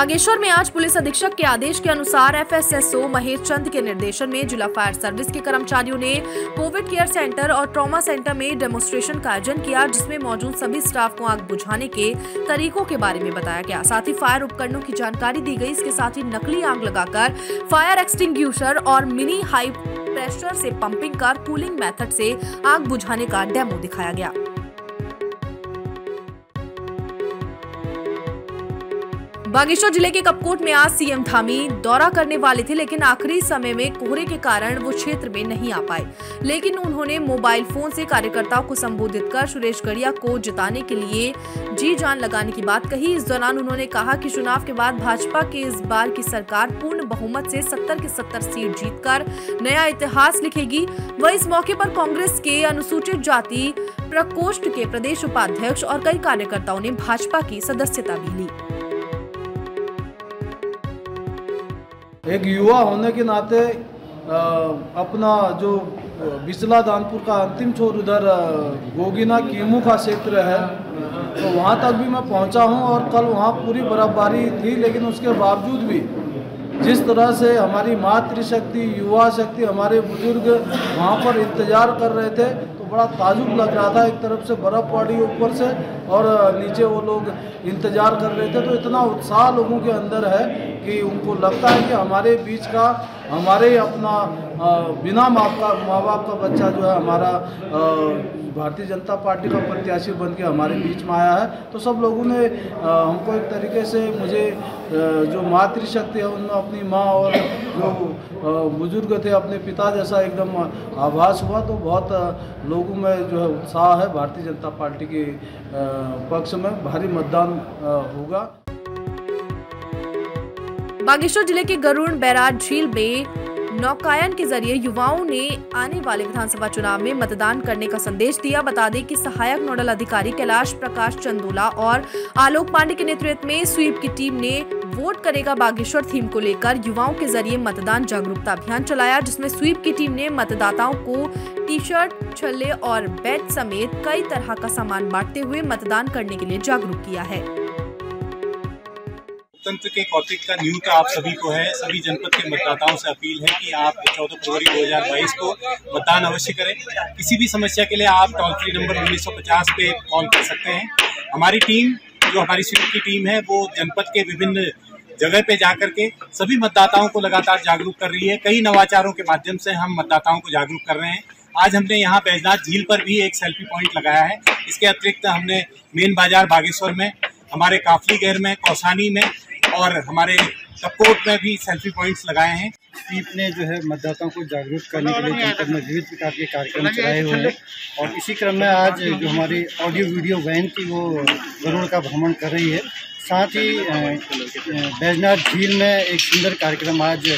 बागेश्वर में आज पुलिस अधीक्षक के आदेश के अनुसार एफएसएसओ महेश चंद के निर्देशन में जिला फायर सर्विस के कर्मचारियों ने कोविड केयर सेंटर और ट्रॉमा सेंटर में डेमोस्ट्रेशन का आयोजन किया, जिसमें मौजूद सभी स्टाफ को आग बुझाने के तरीकों के बारे में बताया गया। साथ ही फायर उपकरणों की जानकारी दी गई। इसके साथ ही नकली आग लगाकर फायर एक्सटिंग्यूशर और मिनी हाई प्रेशर से पंपिंग कर कूलिंग मेथड से आग बुझाने का डेमो दिखाया गया। बागेश्वर जिले के कपकोट में आज सीएम धामी दौरा करने वाले थे, लेकिन आखिरी समय में कोहरे के कारण वो क्षेत्र में नहीं आ पाए। लेकिन उन्होंने मोबाइल फोन से कार्यकर्ताओं को संबोधित कर सुरेश गढ़िया को जिताने के लिए जी जान लगाने की बात कही। इस दौरान उन्होंने कहा कि चुनाव के बाद भाजपा के इस बार की सरकार पूर्ण बहुमत से 70 की 70 सीट जीतकर नया इतिहास लिखेगी। वह इस मौके पर कांग्रेस के अनुसूचित जाति प्रकोष्ठ के प्रदेश उपाध्यक्ष और कई कार्यकर्ताओं ने भाजपा की सदस्यता भी ली। एक युवा होने के नाते अपना जो बिस्ला दानपुर का अंतिम छोर उधर गोगिना केमू का क्षेत्र है, तो वहाँ तक भी मैं पहुँचा हूँ और कल वहाँ पूरी बर्फबारी थी, लेकिन उसके बावजूद भी जिस तरह से हमारी मातृशक्ति युवा शक्ति हमारे बुजुर्ग वहाँ पर इंतज़ार कर रहे थे, तो बड़ा ताजुब लग रहा था। एक तरफ से बर्फ़ पड़ी ऊपर से और नीचे वो लोग इंतज़ार कर रहे थे, तो इतना उत्साह लोगों के अंदर है कि उनको लगता है कि हमारे बीच का हमारे अपना बिना माँ बाप का बच्चा जो है हमारा भारतीय जनता पार्टी का प्रत्याशी बन के हमारे बीच में आया है। तो सब लोगों ने हमको एक तरीके से मुझे जो मातृशक्ति है उनमें अपनी माँ और जो बुजुर्ग थे अपने पिता जैसा एकदम आभास हुआ। तो बहुत लोगों में जो है उत्साह है, भारतीय जनता पार्टी के पक्ष में भारी मतदान होगा। बागेश्वर जिले के गरुण बैराज झील में नौकायन के जरिए युवाओं ने आने वाले विधानसभा चुनाव में मतदान करने का संदेश दिया। बता दें कि सहायक नोडल अधिकारी कैलाश प्रकाश चंदूला और आलोक पांडे के नेतृत्व में स्वीप की टीम ने वोट करेगा बागेश्वर थीम को लेकर युवाओं के जरिए मतदान जागरूकता अभियान चलाया, जिसमें स्वीप की टीम ने मतदाताओं को टी शर्ट, छल्ले और बैट समेत कई तरह का सामान बांटते हुए मतदान करने के लिए जागरूक किया है। तंत्र के कॉर्पोरेट का न्यूज का आप सभी को है। सभी जनपद के मतदाताओं से अपील है कि आप 14 फरवरी 2022 को मतदान अवश्य करें। किसी भी समस्या के लिए आप टोल फ्री नंबर 1950 पे कॉल कर सकते हैं। हमारी टीम जो हमारी स्वीप की टीम है वो जनपद के विभिन्न जगह पे जाकर के सभी मतदाताओं को लगातार जागरूक कर रही है। कई नवाचारों के माध्यम से हम मतदाताओं को जागरूक कर रहे हैं। आज हमने यहाँ बैजनाथ झील पर भी एक सेल्फी पॉइंट लगाया है। इसके अतिरिक्त हमने मेन बाजार बागेश्वर में, हमारे काफली घेर में, कौसानी में और हमारे कपकोट में भी सेल्फी पॉइंट्स लगाए हैं। स्वीप ने जो है मतदाताओं को जागरूक करने के लिए जनपद में विभिन्न प्रकार के कार्यक्रम चलाए हुए हैं और इसी क्रम में आज जो हमारी ऑडियो वीडियो वैन की वो गरुड़ का भ्रमण कर रही है। साथ ही बैजनाथ झील में एक सुंदर कार्यक्रम आज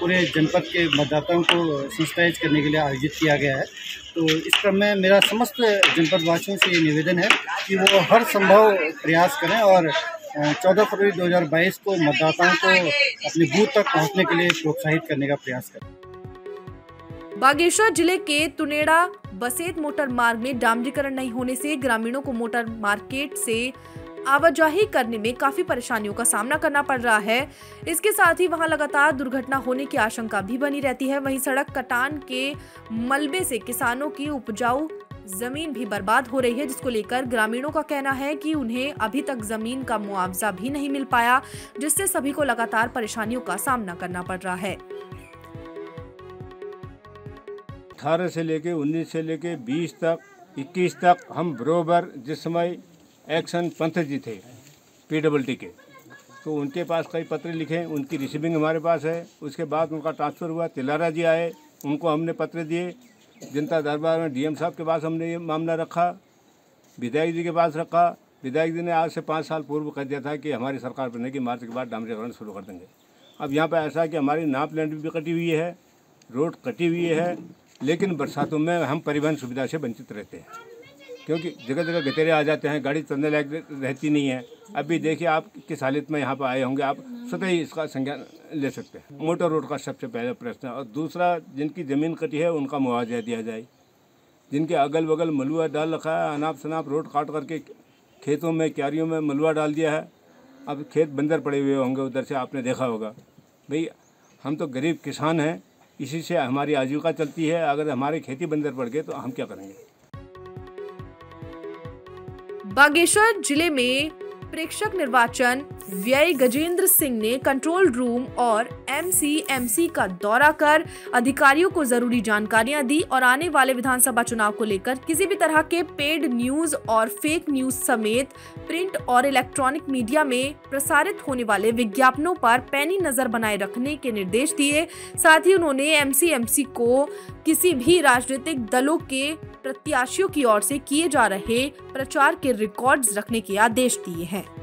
पूरे जनपद के मतदाताओं को सेंसिटाइज करने के लिए आयोजित किया गया है। तो इस क्रम में मेरा समस्त जनपदवासियों से ये निवेदन है कि वो हर संभव प्रयास करें और 14 फरवरी 2022 को मतदाताओं को अपने बूथ तक पहुंचने के लिए प्रोत्साहित करने का प्रयास करें। बागेश्वर जिले के तुनेड़ा बसेत मोटर मार्ग में डामरीकरण नहीं होने से ग्रामीणों को मोटर मार्केट से आवाजाही करने में काफी परेशानियों का सामना करना पड़ रहा है। इसके साथ ही वहां लगातार दुर्घटना होने की आशंका भी बनी रहती है। वहीं सड़क कटान के मलबे से किसानों की उपजाऊ जमीन भी बर्बाद हो रही है, जिसको लेकर ग्रामीणों का कहना है कि उन्हें अभी तक जमीन का मुआवजा भी नहीं मिल पाया, जिससे सभी को लगातार परेशानियों का सामना करना पड़ रहा है। 18 से लेके 19 से लेके 20 तक 21 तक हम बरोबर जिस समय एक्शन पंथ जी थे पीडब्ल्यूडी के, तो उनके पास कई पत्र लिखे, उनकी रिसीविंग हमारे पास है। उसके बाद उनका ट्रांसफ़र हुआ, तिलारा जी आए, उनको हमने पत्र दिए। जनता दरबार में डीएम साहब के पास हमने ये मामला रखा, विधायक जी के पास रखा। विधायक जी ने आज से 5 साल पूर्व कह दिया था कि हमारी सरकार बनने की मार्च के बाद डामरीकरण शुरू कर देंगे। अब यहाँ पर ऐसा है कि हमारी नाप लैंड भी कटी हुई है, रोड कटी हुई है, लेकिन बरसातों में हम परिवहन सुविधा से वंचित रहते हैं क्योंकि जगह जगह गतेरे आ जाते हैं, गाड़ी चलने लायक रहती नहीं है। अभी देखिए आप किस हालत में यहाँ पर आए होंगे, आप स्वतः ही इसका संज्ञान ले सकते हैं। मोटर रोड का सबसे पहला प्रश्न है और दूसरा जिनकी ज़मीन कटी है उनका मुआवजा दिया जाए। जिनके अगल बगल मलबा डाल रखा है, अनाप शनाप रोड काट करके खेतों में क्यारियों में मलबा डाल दिया है, अब खेत बंदर पड़े हुए होंगे उधर से, आपने देखा होगा। भाई हम तो गरीब किसान हैं, इसी से हमारी आजीविका चलती है, अगर हमारे खेती बंदर पड़ गए तो हम क्या करेंगे। बागेश्वर जिले में प्रेक्षक निर्वाचन व्यय गजेंद्र सिंह ने कंट्रोल रूम और एमसीएमसी का दौरा कर अधिकारियों को जरूरी जानकारियां दी और आने वाले विधानसभा चुनाव को लेकर किसी भी तरह के पेड न्यूज और फेक न्यूज समेत प्रिंट और इलेक्ट्रॉनिक मीडिया में प्रसारित होने वाले विज्ञापनों पर पैनी नजर बनाए रखने के निर्देश दिए। साथ ही उन्होंने एमसीएमसी को किसी भी राजनीतिक दलों के प्रत्याशियों की ओर से किए जा रहे प्रचार के रिकॉर्ड्स रखने के आदेश दिए हैं।